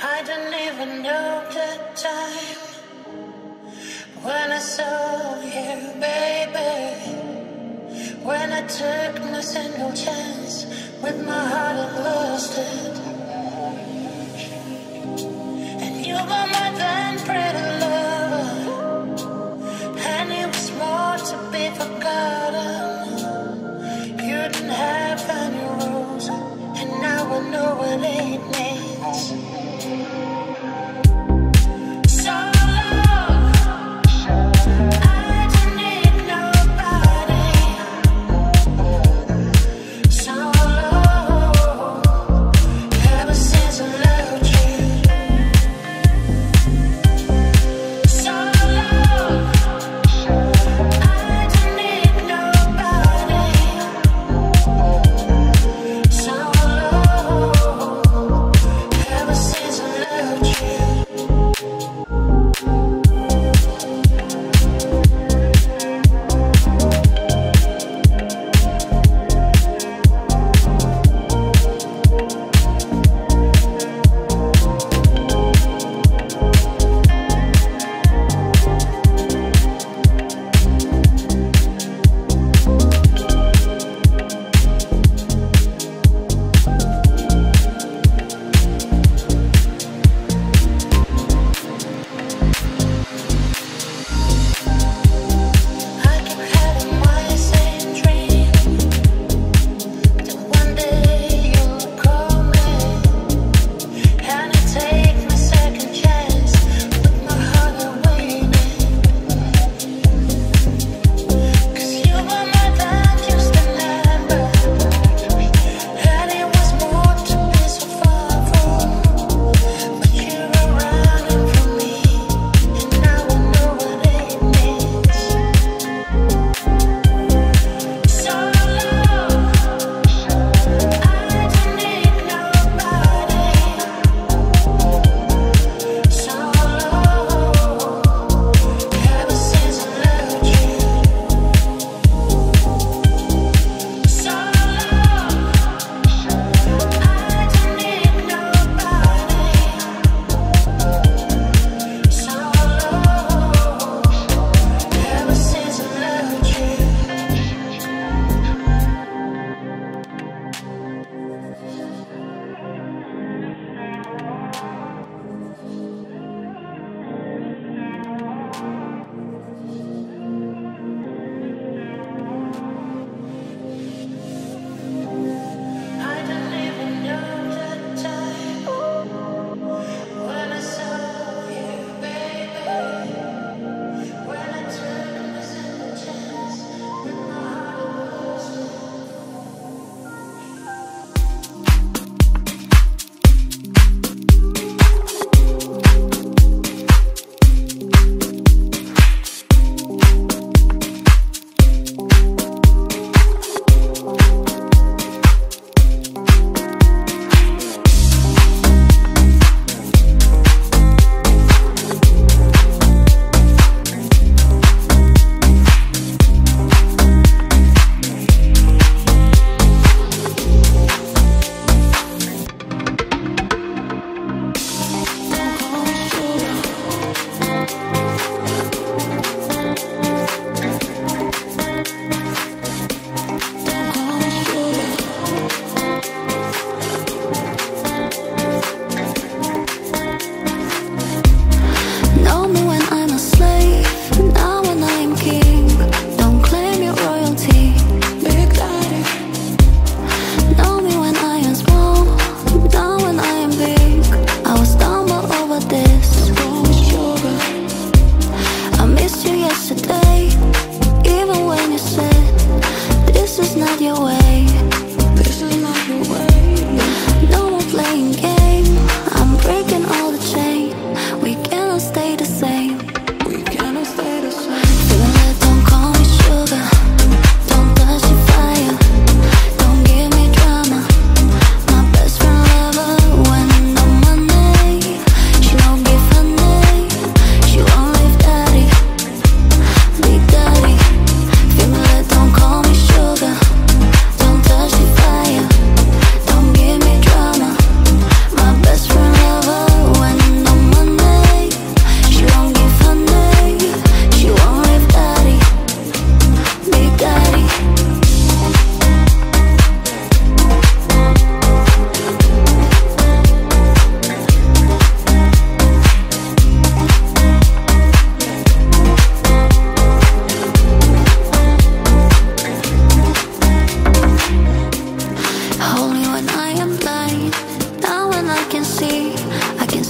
I didn't even know the time when I saw you, baby. When I took no single chance, with my heart I lost it. And you were my then pretty lover, and it was more to be forgotten. You didn't have any rules, and now I know what it means.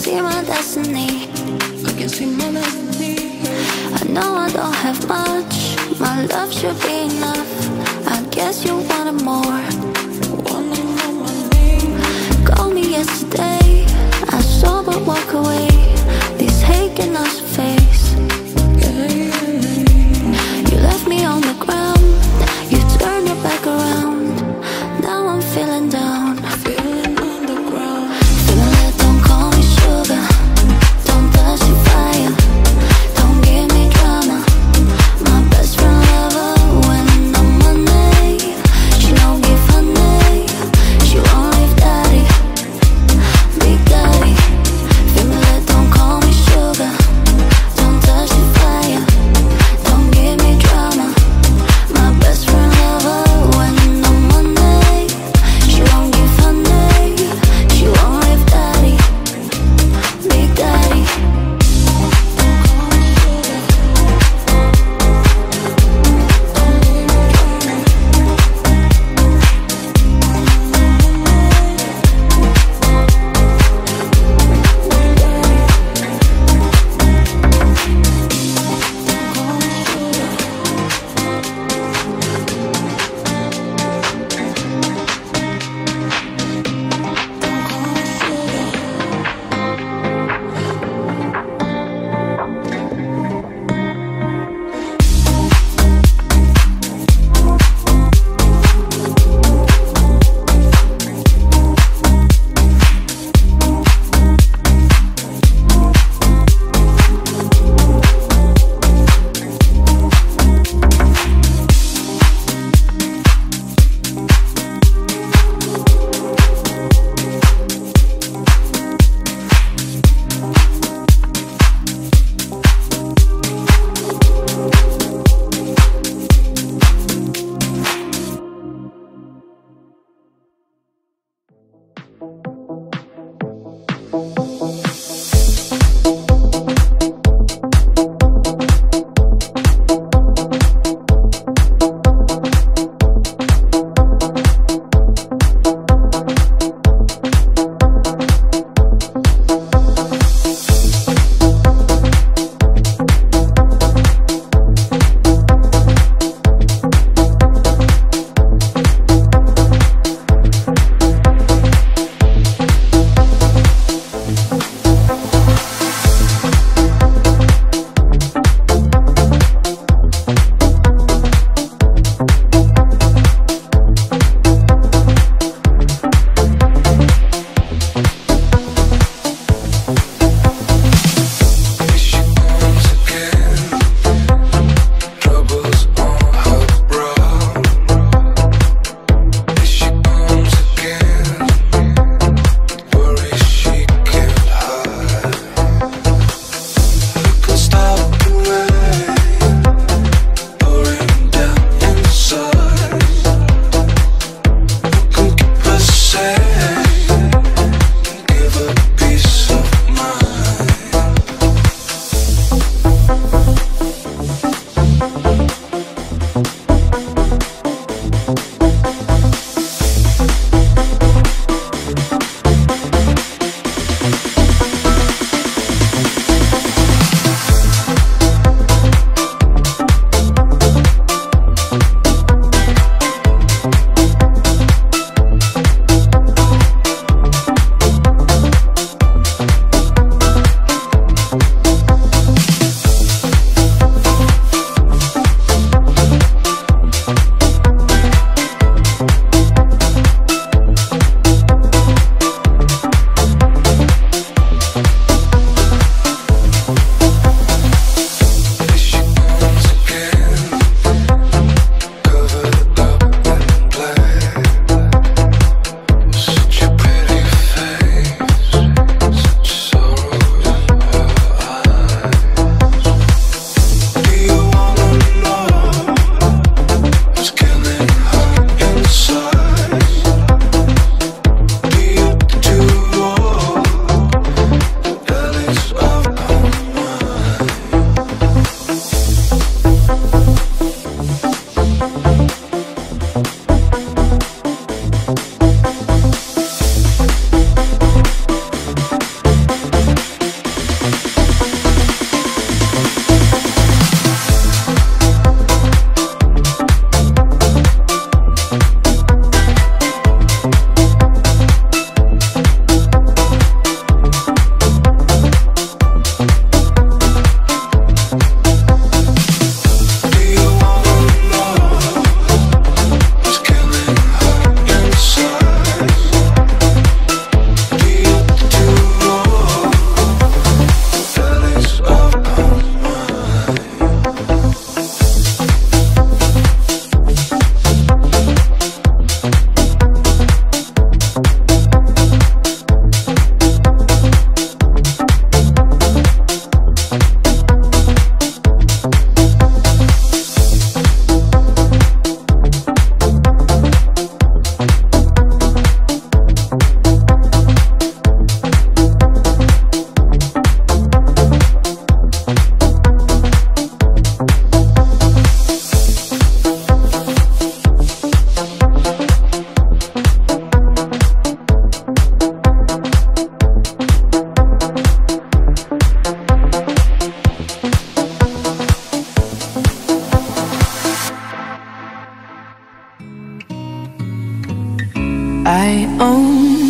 see my destiny. I can see my destiny. I know I don't have much. My love should be enough. I guess you wanted more. Call me yesterday. I saw but walk away. This hate cannot face. You left me on the ground. You turned it back around. Now I'm feeling down.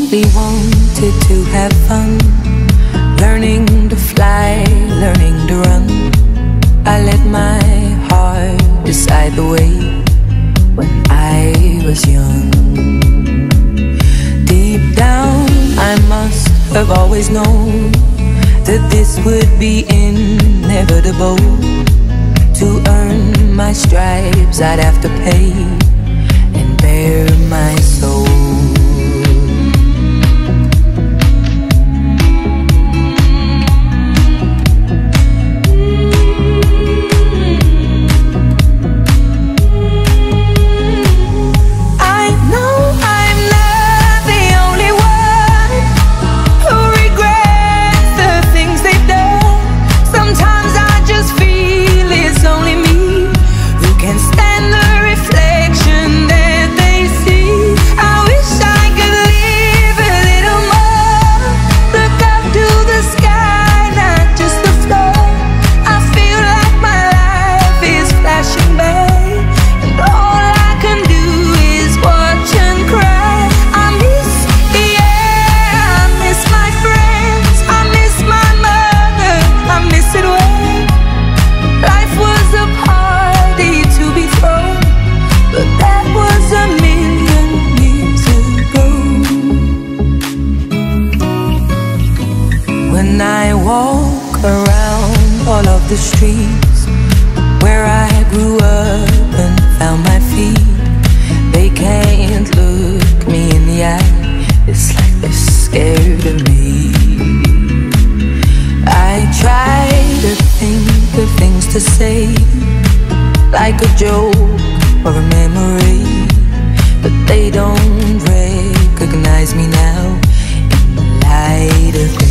simply wanted to have fun, learning to fly, learning to run. I let my heart decide the way when I was young. Deep down, I must have always known that this would be inevitable. To earn my stripes, I'd have to pay and bear my soul. When I walk around all of the streets where I grew up and found my feet, they can't look me in the eye. It's like they're scared of me. I try to think of things to say, like a joke or a memory, but they don't recognize me now in the light of day.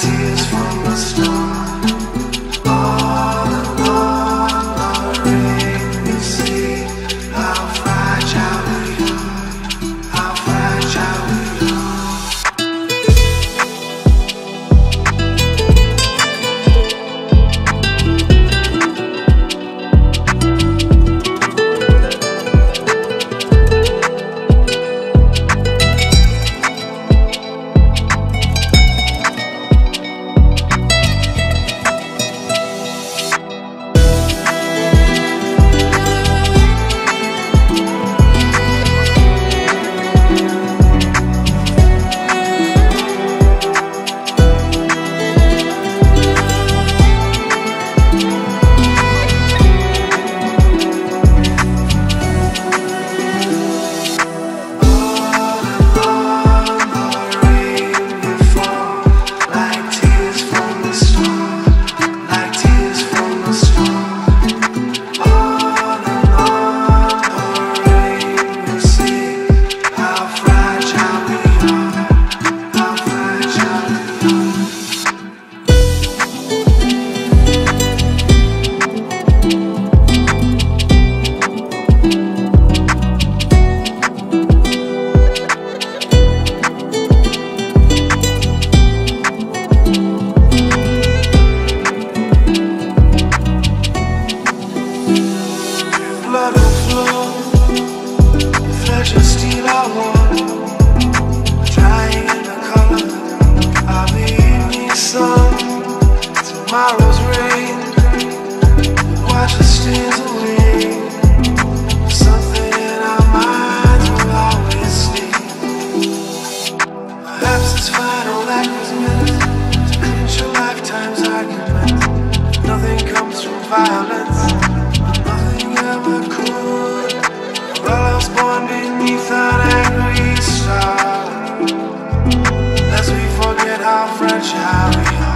Tears from the violence, but nothing ever could. Well, I was born beneath an angry star. Lest we forget how fragile we are.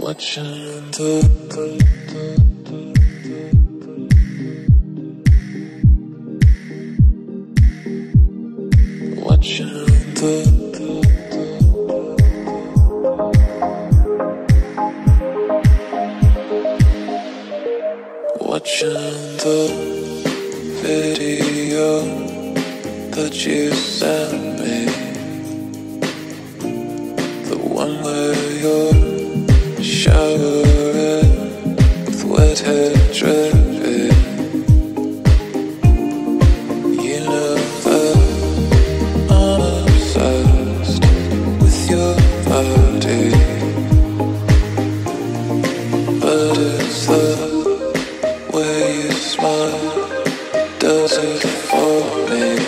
Watching the video that you sent me, the one where you're showering with wet hair dripping. You know that I'm obsessed with your body, but it's the way you smile that does it for me.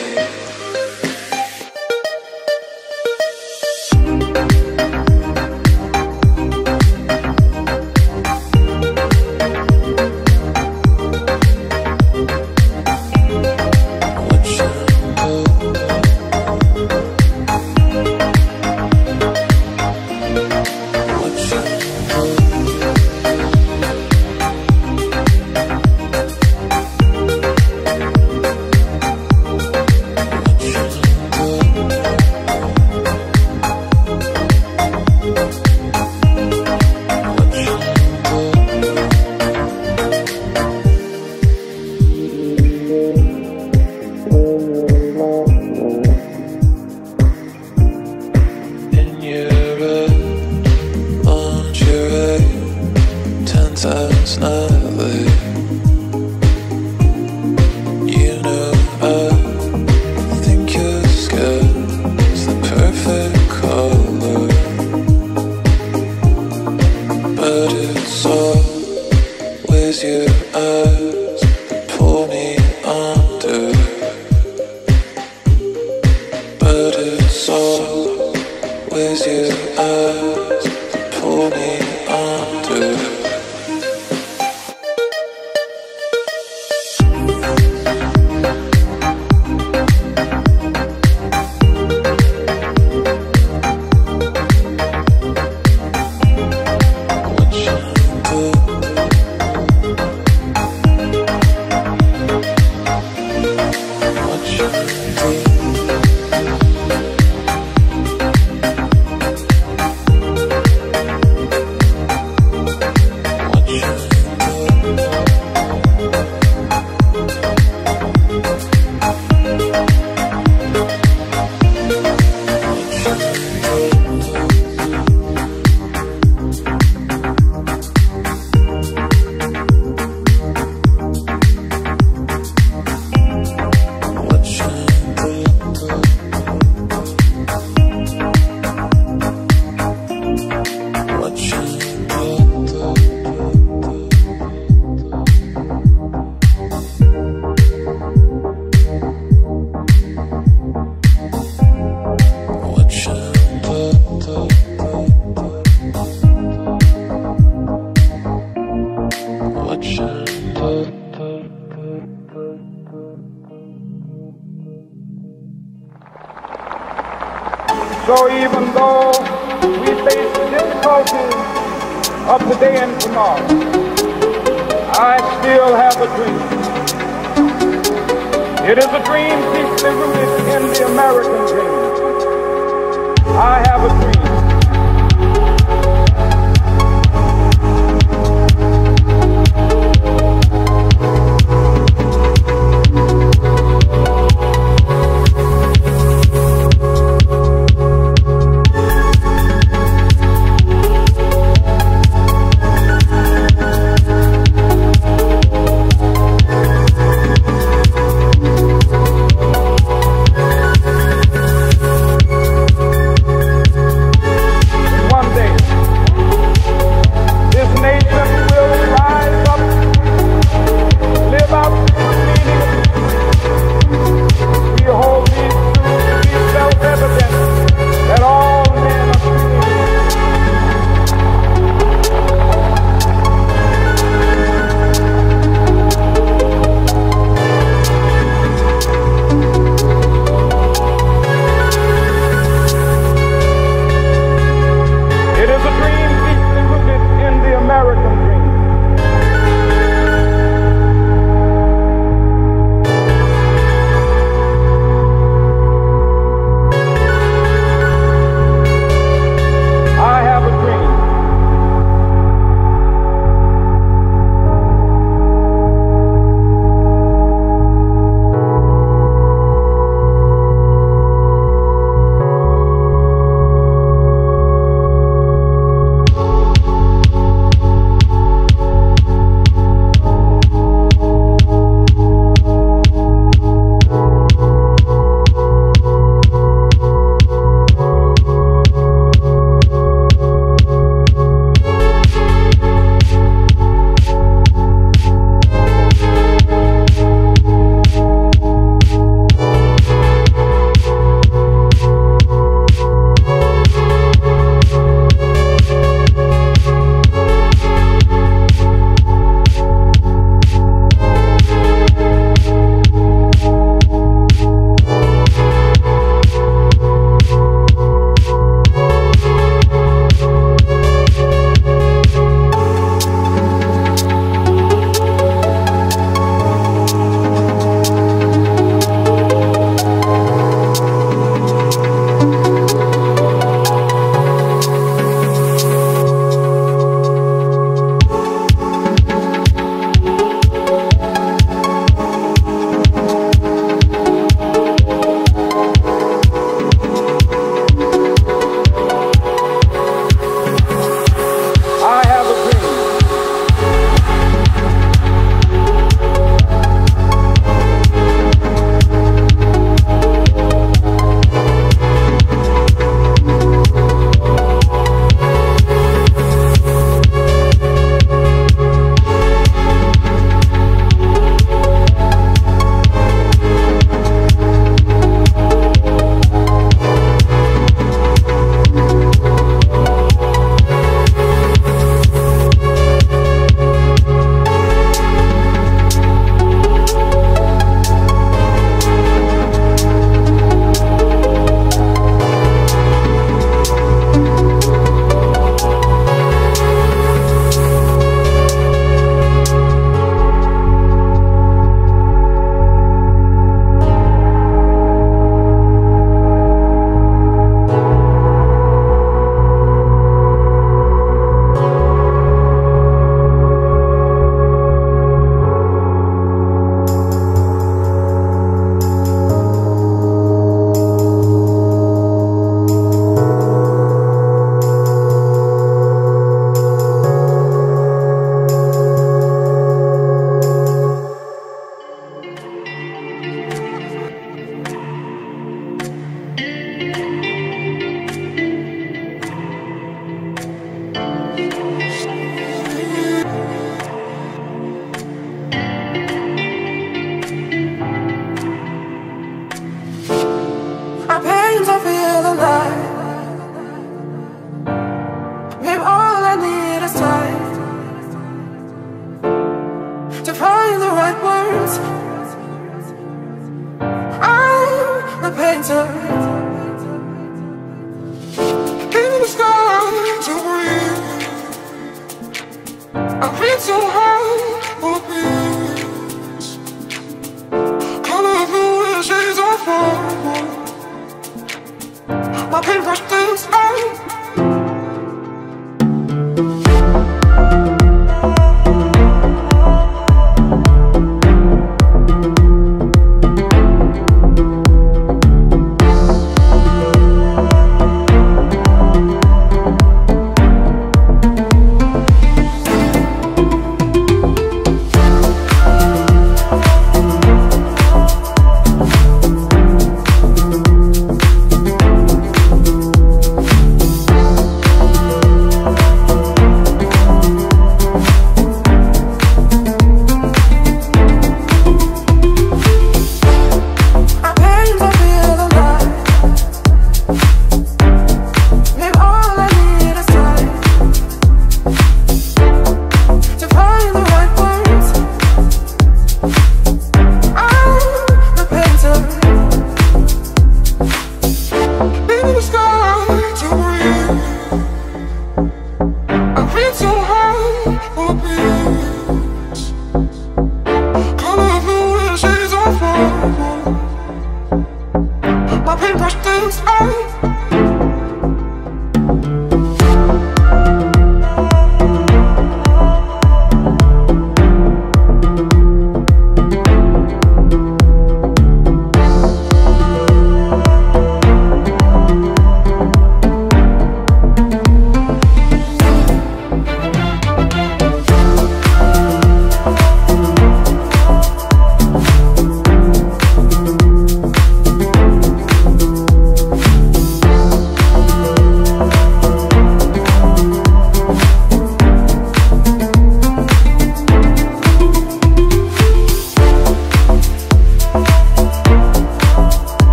So even though we face the difficulties of today and tomorrow, I still have a dream. It is a dream deeply rooted in the American dream. I have a dream. winter. In the sky to breathe. I reach so high for peace. Colorful shades are falling. My paintbrush thins out.